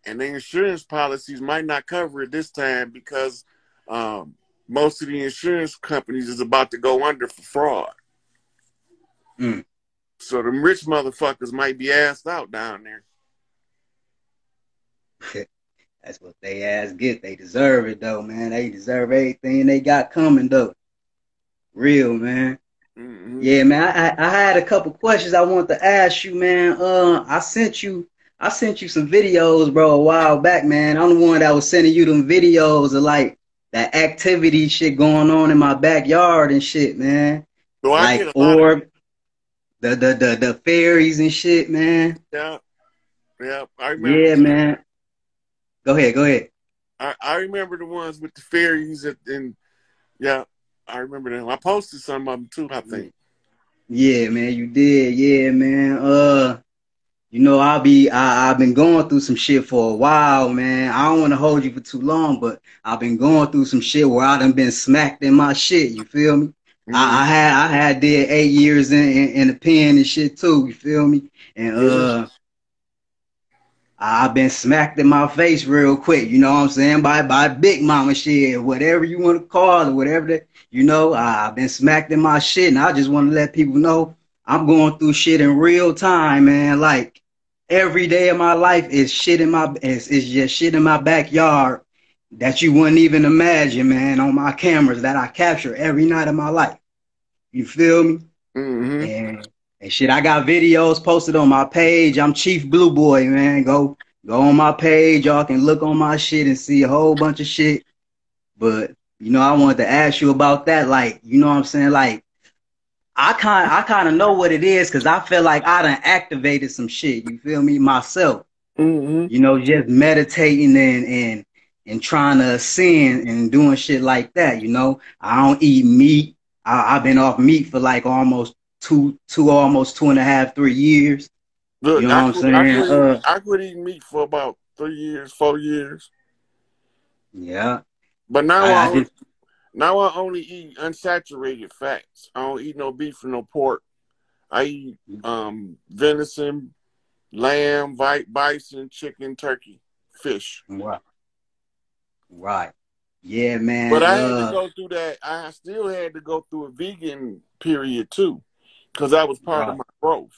and the insurance policies might not cover it this time, because most of the insurance companies is about to go under for fraud. Mm. So them rich motherfuckers might be assed out down there. That's what they ass get. They deserve it, though, man. They deserve everything they got coming, though. Real, man. Mm-hmm. Yeah, man. I had a couple questions I wanted to ask you, man. I sent you some videos, bro, a while back, man. I'm the one that was sending you them videos of, like, that activity shit going on in my backyard and shit, man. So I like, the fairies and shit, man. Yeah. Yeah, I remember. Yeah, man. Go ahead. I remember the ones with the fairies, and yeah, I remember them. I posted some of them too, I think. Yeah, man, you did. Yeah, man. You know, I've been going through some shit for a while, man. I don't want to hold you for too long, but I've been going through some shit where I done been smacked in my shit. You feel me? Mm-hmm. I did 8 years in the pen and shit too. You feel me? And I've been smacked in my face real quick, you know what I'm saying, by Big Mama shit, whatever you want to call it, whatever that, you know, I've been smacked in my shit, and I just want to let people know I'm going through shit in real time, man. Like, every day of my life is shit in my, it's just shit in my backyard that you wouldn't even imagine, man, on my cameras that I capture every night of my life. You feel me? Mm-hmm. And shit, I got videos posted on my page. I'm Chief Blue Boy, man. Go on my page. Y'all can look on my shit and see a whole bunch of shit. But, you know, I wanted to ask you about that. Like, you know what I'm saying? Like, I kind of know what it is, because I feel like I done activated some shit. You feel me? Myself. Mm-hmm. You know, just meditating and and trying to ascend and doing shit like that, you know? I don't eat meat. I've been off meat for like almost two and a half, 3 years. Look, you know what I'm saying? I could eat meat for about 3 years, 4 years. Yeah. But now I only eat unsaturated fats. I don't eat no beef or no pork. I eat venison, lamb, bison, chicken, turkey, fish. Right. Right. Yeah, man. But I had to go through that. I still had to go through a vegan period, too, because that was part of my growth.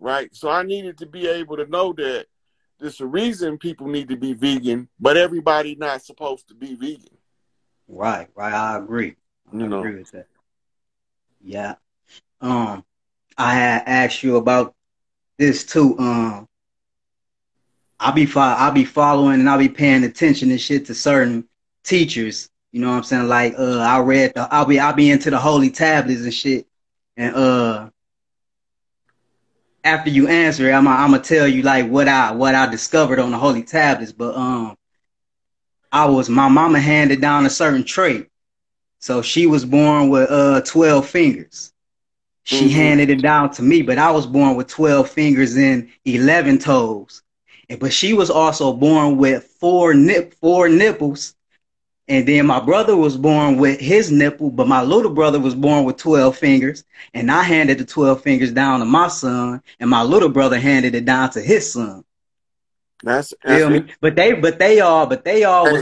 Right? So I needed to be able to know that there's a reason people need to be vegan, but everybody's not supposed to be vegan. Right. Right. I agree. I agree with that. Yeah. I had asked you about this, too. I'll be following and I'll be paying attention and shit to certain teachers. You know what I'm saying? Like I'll be into the holy tablets and shit. And after you answer it, I'm gonna tell you like what I discovered on the holy tablets. But my mama handed down a certain trait. So she was born with 12 fingers. She handed it down to me, but I was born with 12 fingers and 11 toes. But she was also born with four nipples. And then my brother was born with his nipple, but my little brother was born with 12 fingers. And I handed the 12 fingers down to my son, and my little brother handed it down to his son. Feel me? But they all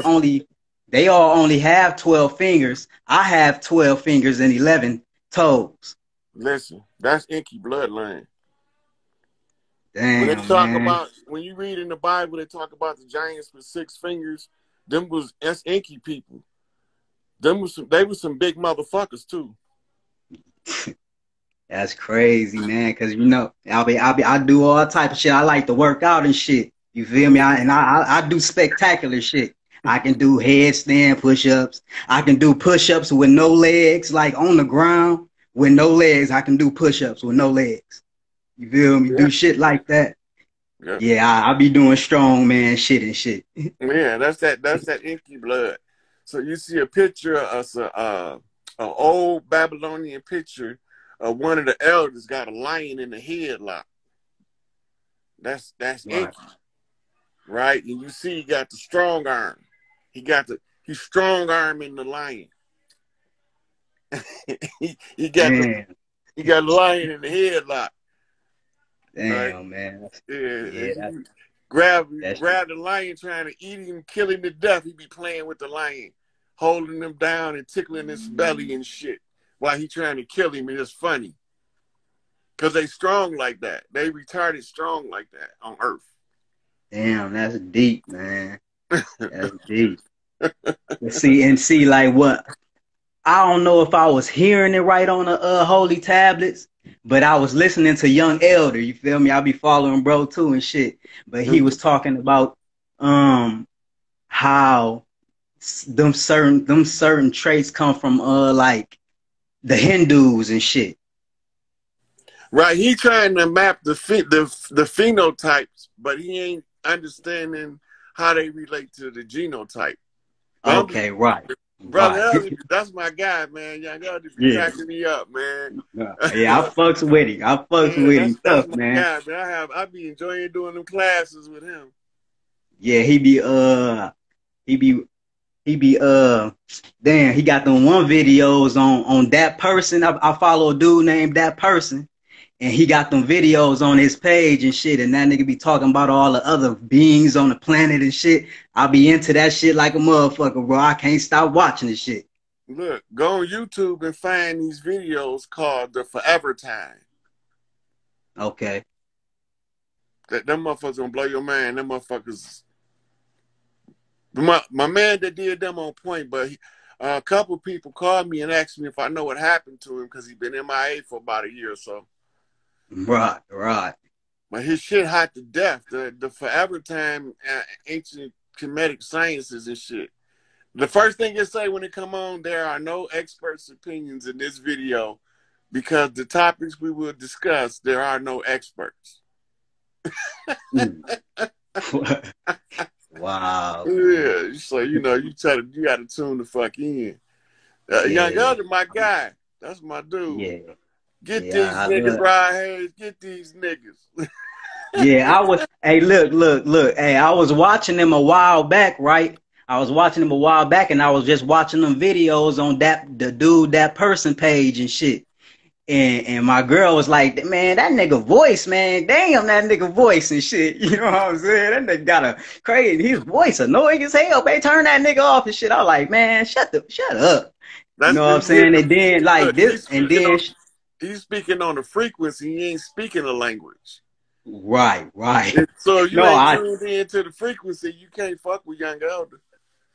only have 12 fingers. I have 12 fingers and 11 toes. Listen, that's Enki bloodline. Damn, when they talk about, when you read in the Bible, they talk about the giants with 6 fingers. That's Enki people. They were some big motherfuckers too. That's crazy, man. Cause you know, I do all type of shit. I like to work out and shit. You feel me? I do spectacular shit. I can do headstand push-ups. I can do push-ups with no legs, like on the ground with no legs. I can do push-ups with no legs. You feel me? Yeah. Do shit like that. Yeah, I be doing strongman shit and shit. Yeah, that's that Enki blood. So you see a picture of an old Babylonian picture of one of the elders got a lion in the headlock. That's Enki, right? And you see he got the strong arm. He's strong arming the lion. he got the lion in the headlock. Damn, like, man. Yeah, grab the lion, trying to eat him, kill him to death. He be playing with the lion, holding him down and tickling his belly and shit while he trying to kill him. And it's funny. Because they strong like that. They retarded strong like that on Earth. Damn, that's deep, man. That's deep. See, like what? I don't know if I was hearing it right on the holy tablets, but I was listening to Young Elder, you feel me? I be following bro too and shit. But he was talking about how them certain traits come from like the Hindus and shit. Right, he trying to map the phenotypes, but he ain't understanding how they relate to the genotype. Okay, right. Brother, that's my guy, man. Y'all just be cracking me up, man. Yeah, I fucks with him. I fucks with him stuff, man. Guy, man. I be enjoying doing them classes with him. Yeah, he be damn, he got them one videos on that person. I follow a dude named that person, and he got them videos on his page and shit, and that nigga be talking about all the other beings on the planet and shit. I be into that shit like a motherfucker, bro. I can't stop watching this shit. Look, go on YouTube and find these videos called The Forever Time. Okay. Them motherfuckers gonna blow your mind. Them motherfuckers. My man that did them on point, but a couple people called me and asked me if I know what happened to him because he's been MIA for about a year or so. Right, right. But his shit hot to death. The Forever Time, ancient Kemetic sciences and shit. The first thing they say when it come on, there are no experts' opinions in this video because the topics we will discuss, there are no experts. Wow. Yeah, it's like, you know, you got to tune the fuck in. Young Elder, my guy. That's my dude. Yeah. Get these niggas, Brian Hayes. Get these niggas. Yeah, I was. Hey, look. Hey, I was watching them a while back, right? I was watching them a while back, and I was just watching them videos on that person page and shit. And my girl was like, man, that nigga voice, man, damn, that nigga voice and shit. You know what I'm saying? That nigga got a crazy, his voice annoying as hell. They turn that nigga off and shit. I was like, man, shut up. That's, you know what I'm saying? And then like this, and then he's speaking on the frequency. He ain't speaking the language. Right. And so you ain't tuned into the frequency. You can't fuck with Young Elder.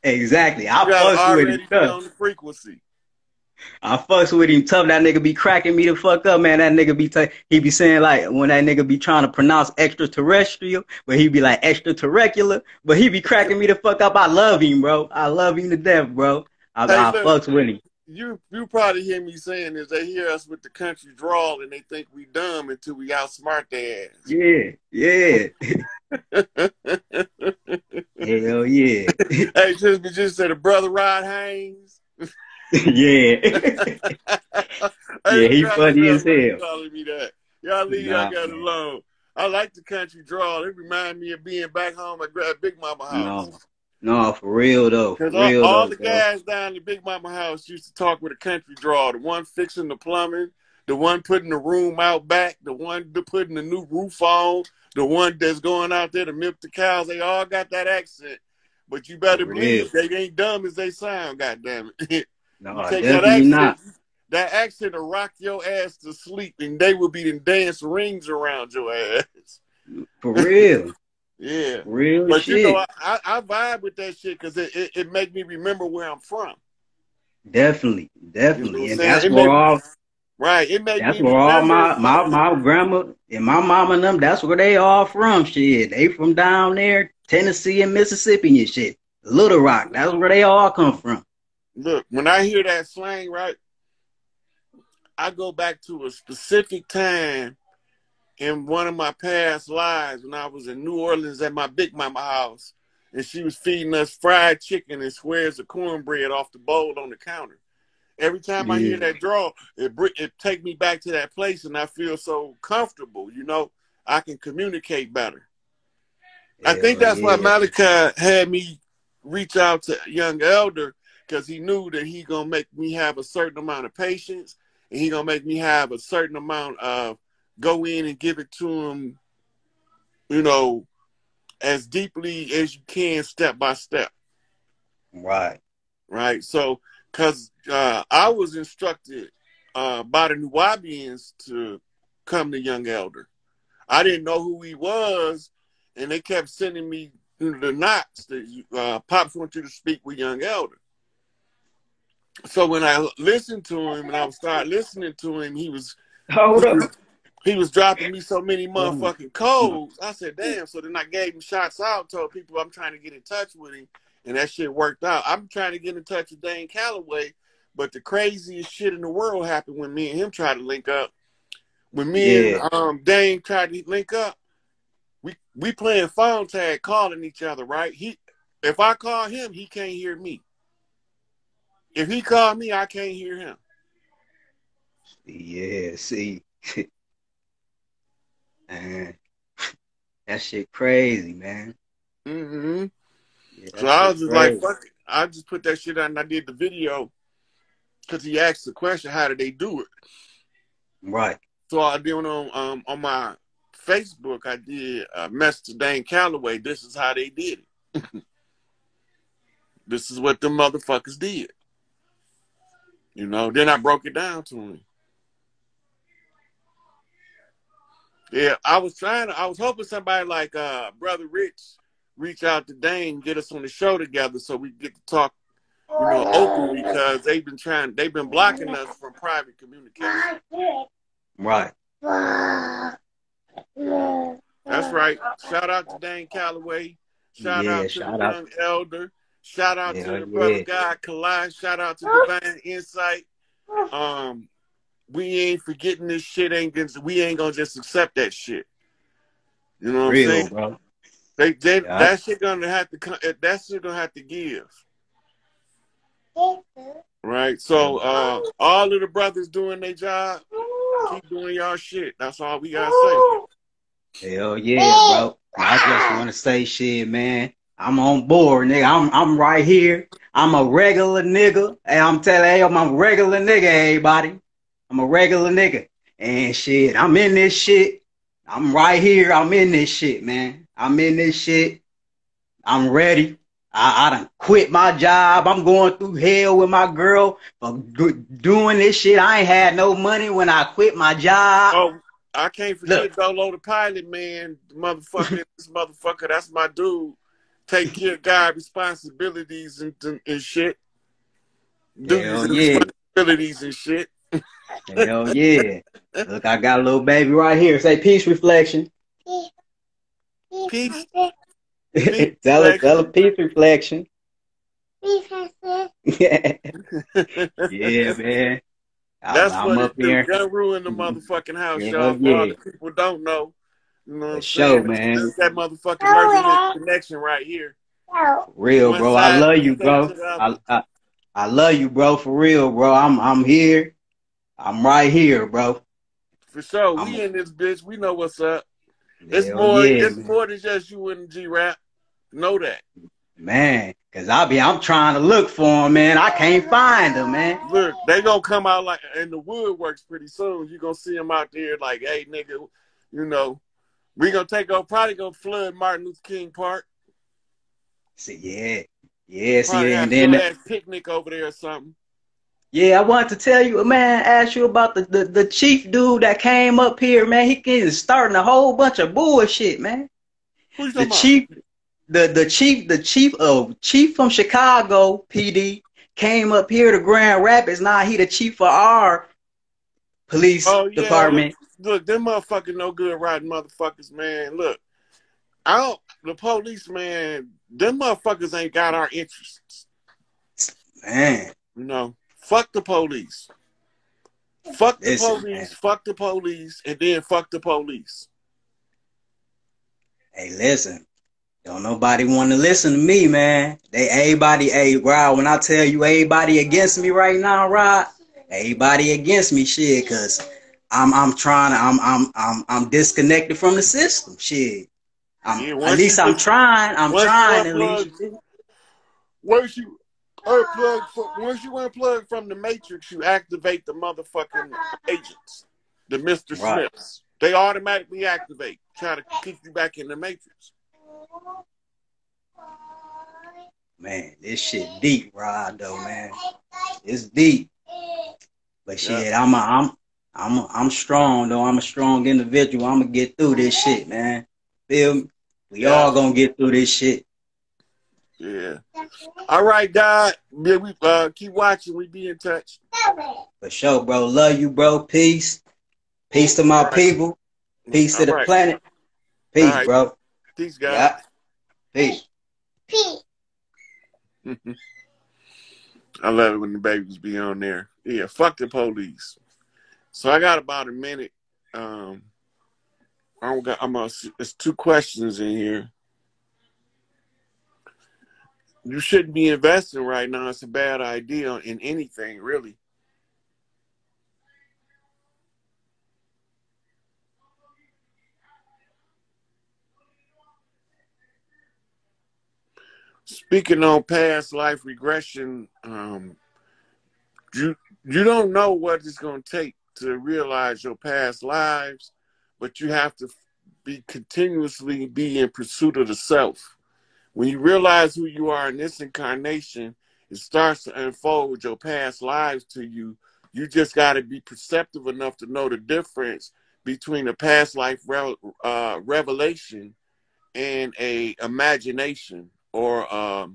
Exactly. I fucks with him tough. On the frequency. I fucks with him tough. That nigga be cracking me the fuck up, man. That nigga be he be saying, like, when that nigga be trying to pronounce extraterrestrial, but he be like extraterrecular, but he be cracking me the fuck up. I love him, bro. I love him to death, bro. I fucks with him. You probably hear me saying this. They hear us with the country drawl and they think we dumb until we outsmart their ass. Yeah. Hell yeah. Hey, just said a brother Rod Haynes. Hey, he funny as hell. Calling me that. Y'all leave y'all got alone. I like the country drawl. It remind me of being back home at Big Mama house. No, for real, though. Because all the guys down in Big Mama house used to talk with a country draw. The one fixing the plumbing, the one putting the room out back, the one putting the new roof on, the one that's going out there to milk the cows. They all got that accent. But you better believe they ain't dumb as they sound, goddammit. No, definitely not. That accent will rock your ass to sleep, and they will be in dance rings around your ass. For real. Yeah, real but shit. You know, I vibe with that shit because it make me remember where I'm from. Definitely, you know, and that's where all right. It makes that's where all my grandma and my mama and them. That's where they all from. Shit, they from down there, Tennessee and Mississippi and shit. Little Rock. That's where they all come from. Look, when I hear that slang, right, I go back to a specific time. In one of my past lives, when I was in New Orleans at my Big Mama house, and she was feeding us fried chicken and squares of cornbread off the bowl on the counter. Every time I hear that drawl, it take me back to that place, and I feel so comfortable. You know, I can communicate better. Yeah, I think that's why Malachi had me reach out to Young Elder, because he knew that he gonna make me have a certain amount of patience, and he gonna make me have a certain amount of go in and give it to him, you know, as deeply as you can, step by step. Right. So, because I was instructed by the Nuwabians to come to Young Elder. I didn't know who he was, and they kept sending me the knocks that Pops want you to speak with Young Elder. So when I listened to him, and I started listening to him, he was dropping me so many motherfucking codes. I said, damn. So then I gave him shots out, told people I'm trying to get in touch with him, and that shit worked out. I'm trying to get in touch with Dane Calloway, but the craziest shit in the world happened when me and him tried to link up. When me and Dane tried to link up, we playing phone tag, calling each other, right? If I call him, he can't hear me. If he called me, I can't hear him. Yeah, see. Man, that shit crazy, man. Yeah, so I was just like, fuck it. I just put that shit out and I did the video because he asked the question, how did they do it? Right. So I did on my Facebook, I did a message to Dane Calloway. This is how they did it. This is what the motherfuckers did. You know, then I broke it down to him. Yeah, I was hoping somebody like Brother Rich reach out to Dane, get us on the show together so we get to talk, you know, openly, because they've been blocking us from private communication. Right. That's right. Shout out to Dane Calloway. Shout out to Young Elder. Shout out to the brother Guy Kalash. Shout out to Divine Insight. We ain't forgetting this shit. We ain't gonna just accept that shit. You know what I'm saying? Bro. Yeah. That shit gonna have to give. Right. So all of the brothers doing their job, keep doing y'all shit. That's all we gotta say. Hell yeah, bro. I just wanna say shit, man. I'm on board, nigga. I'm right here. I'm a regular nigga. And I'm telling you, I'm a regular nigga, everybody. I'm a regular nigga. And shit, I'm in this shit. I'm right here. I'm in this shit, man. I'm in this shit. I'm ready. I done quit my job. I'm going through hell with my girl for doing this shit. I ain't had no money when I quit my job. Oh, I can't forget Dolo the pilot, man. Motherfucker, this motherfucker, that's my dude. Take care of God's responsibilities and shit. Responsibilities and shit. Hell yeah. Look, I got a little baby right here. Say peace reflection. Peace. Tell her peace reflection. Peace reflection. Yeah, man. That's I'm what up it here. Got rule in the motherfucking house, y'all. Yeah. All the people don't know. You know what I'm saying? Man. It's that motherfucking connection right here. Real, bro. I love you, bro. I love you, bro. For real, bro. I'm here. I'm right here, bro. For sure. We in this bitch. We know what's up. It's more than just you and G-Rap. Know that. Man, because I'm trying to look for him, man. I can't find him, man. Look, they going to come out like in the woodworks pretty soon. You're going to see him out there like, hey, nigga, you know, we going to take over, probably going to flood Martin Luther King Park. See, and then that picnic over there or something. Yeah, I wanted to tell you, man, ask you about the chief dude that came up here, man. He's starting a whole bunch of bullshit, man. Who's the chief? The chief from Chicago PD came up here to Grand Rapids. Now he the chief for our police department. Look, them motherfucking no good riding motherfuckers, man. Look, the police, man, them motherfuckers ain't got our interests. Man. You know. Fuck the police. Fuck the police. Man. Fuck the police, and then fuck the police. Hey, listen. Don't nobody want to listen to me, man. Rod. When I tell you, everybody against me right now, Rod. Everybody against me, shit. Cause I'm disconnected from the system, shit. At least I'm trying. Where's you? Once you unplug from the matrix, you activate the motherfucking agents, the Mr. Smiths. They automatically activate, try to keep you back in the matrix. Man, this shit deep, Rod. Though, man, it's deep. But shit, I'm strong though. I'm a strong individual. I'm gonna get through this shit, man. Feel me? We all gonna get through this shit. Yeah. All right, God. Yeah, we keep watching. We be in touch. For sure, bro. Love you, bro. Peace. Peace to my people. Peace to the planet. Peace, bro. Peace, God. Peace. Peace. I love it when the babies be on there. Yeah, fuck the police. So I got about a minute. It's two questions in here. You shouldn't be investing right now. It's a bad idea in anything, really. Speaking on past life regression, you don't know what it's going to take to realize your past lives, but you have to continuously be in pursuit of the self. When you realize who you are in this incarnation, it starts to unfold your past lives to you. You just got to be perceptive enough to know the difference between a past life revelation and a imagination or a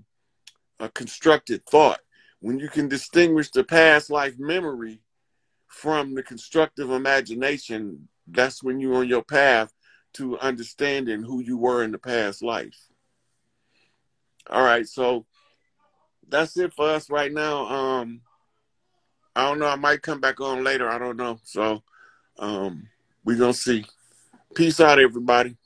constructed thought. When you can distinguish the past life memory from the constructive imagination, that's when you're on your path to understanding who you were in the past life. All right, so that's it for us right now. I don't know. I might come back on later. I don't know. So we're going to see. Peace out, everybody.